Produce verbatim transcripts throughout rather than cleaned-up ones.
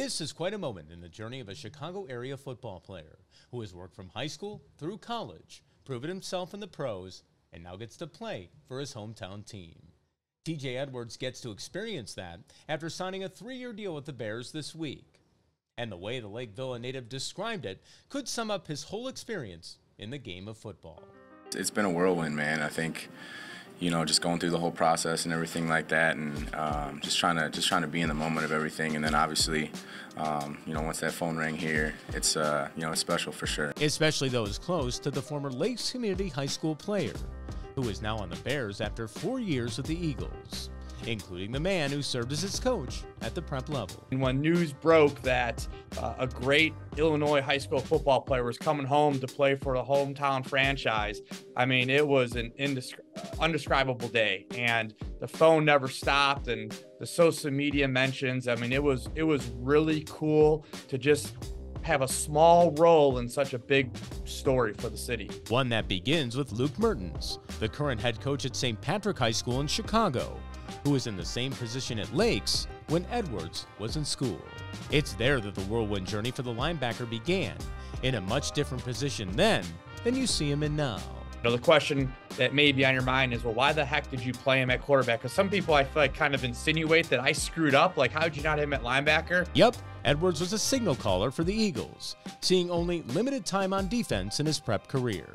This is quite a moment in the journey of a Chicago area football player who has worked from high school through college, proven himself in the pros, and now gets to play for his hometown team. T J Edwards gets to experience that after signing a three-year deal with the Bears this week. And the way the Lake Villa native described it could sum up his whole experience in the game of football. It's been a whirlwind, man. I think, you know, just going through the whole process and everything like that, and um, just trying to just trying to be in the moment of everything. And then obviously, um, you know, once that phone rang here, it's uh, you know, it's special for sure. Especially those close to the former Lakes Community High School player, who is now on the Bears after four years with the Eagles, including the man who served as his coach at the prep level. And when news broke that uh, a great Illinois high school football player was coming home to play for the hometown franchise, I mean, it was an indescri indescribable day, and the phone never stopped, and the social media mentions. I mean, it was it was really cool to just have a small role in such a big story for the city. One that begins with Luke Mertens, the current head coach at Saint Patrick High School in Chicago, who was in the same position at Lakes when Edwards was in school. It's there that the whirlwind journey for the linebacker began, in a much different position then than you see him in now. You know, the question that may be on your mind is, well, why the heck did you play him at quarterback? Because some people, I feel like, kind of insinuate that I screwed up. Like, how'd you not hit him at linebacker? Yep, Edwards was a signal caller for the Eagles, seeing only limited time on defense in his prep career.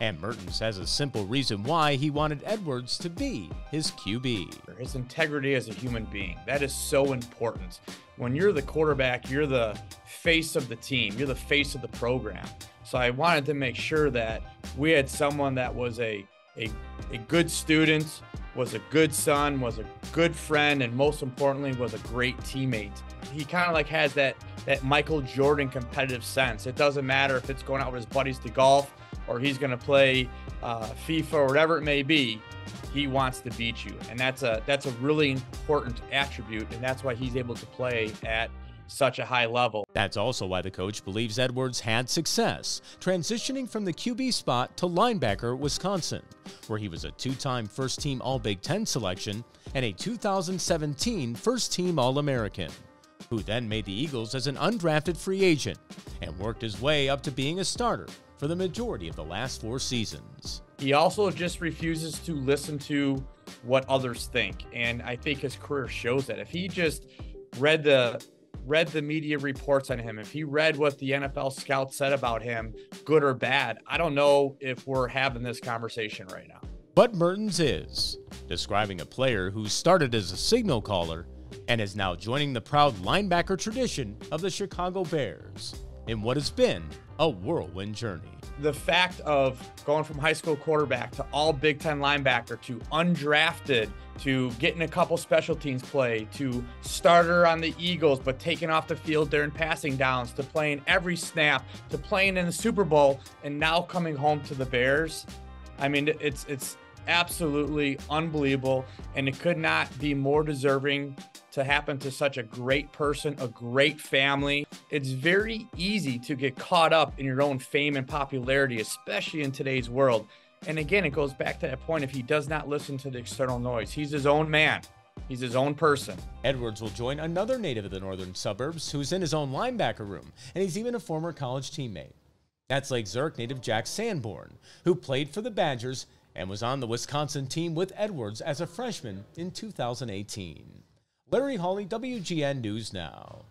And Mertens has a simple reason why he wanted Edwards to be his Q B. His integrity as a human being, that is so important. When you're the quarterback, you're the face of the team, you're the face of the program. So I wanted to make sure that we had someone that was a, a, a good student, was a good son, was a good friend, and most importantly, was a great teammate. He kind of like has that, that Michael Jordan competitive sense. It doesn't matter if it's going out with his buddies to golf, or he's going to play uh, FIFA or whatever it may be. He wants to beat you, and that's a that's a really important attribute, and that's why he's able to play at such a high level. That's also why the coach believes Edwards had success transitioning from the Q B spot to linebacker at Wisconsin, where he was a two-time first-team All-Big Ten selection and a two thousand seventeen first-team All-American, who then made the Eagles as an undrafted free agent and worked his way up to being a starter for the majority of the last four seasons. He also just refuses to listen to what others think, and I think his career shows that. If he just read the read the media reports on him, if he read what the N F L scouts said about him, good or bad, I don't know if we're having this conversation right now. But Mertens is, describing a player who started as a signal caller and is now joining the proud linebacker tradition of the Chicago Bears in what has been a whirlwind journey. The fact of going from high school quarterback to all Big Ten linebacker to undrafted to getting a couple special teams play to starter on the Eagles but taking off the field during passing downs to playing every snap to playing in the Super Bowl and now coming home to the Bears. I mean, it's it's absolutely unbelievable, and it could not be more deserving to happen to such a great person, a great family. It's very easy to get caught up in your own fame and popularity, especially in today's world. And again, it goes back to that point. If he does not listen to the external noise, he's his own man. He's his own person. Edwards will join another native of the northern suburbs who's in his own linebacker room, and he's even a former college teammate. That's Lake Zurich native Jack Sanborn, who played for the Badgers and was on the Wisconsin team with Edwards as a freshman in two thousand eighteen. Larry Hawley, W G N News Now.